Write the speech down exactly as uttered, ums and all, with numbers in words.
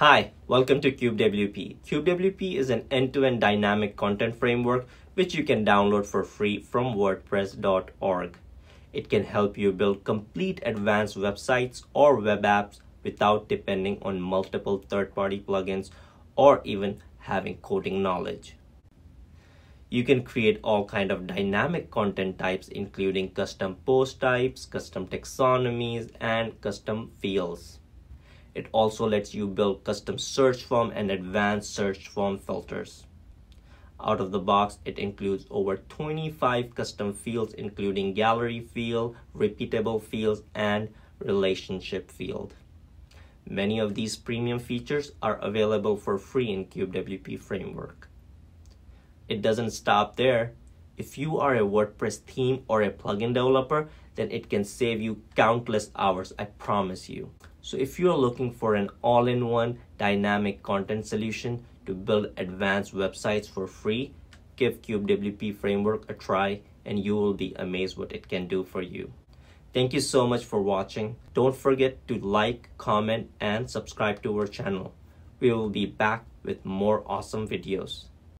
Hi, welcome to CubeWP. CubeWP is an end-to-end dynamic content framework which you can download for free from wordpress dot org. It can help you build complete advanced websites or web apps without depending on multiple third-party plugins or even having coding knowledge. You can create all kinds of dynamic content types including custom post types, custom taxonomies, and custom fields. It also lets you build custom search form and advanced search form filters. Out of the box, it includes over twenty-five custom fields including gallery field, repeatable fields, and relationship field. Many of these premium features are available for free in CubeWP framework. It doesn't stop there. If you are a WordPress theme or a plugin developer, then it can save you countless hours, I promise you. So if you're looking for an all-in-one dynamic content solution to build advanced websites for free, give CubeWP framework a try and you will be amazed what it can do for you. Thank you so much for watching. Don't forget to like, comment, and subscribe to our channel. We will be back with more awesome videos.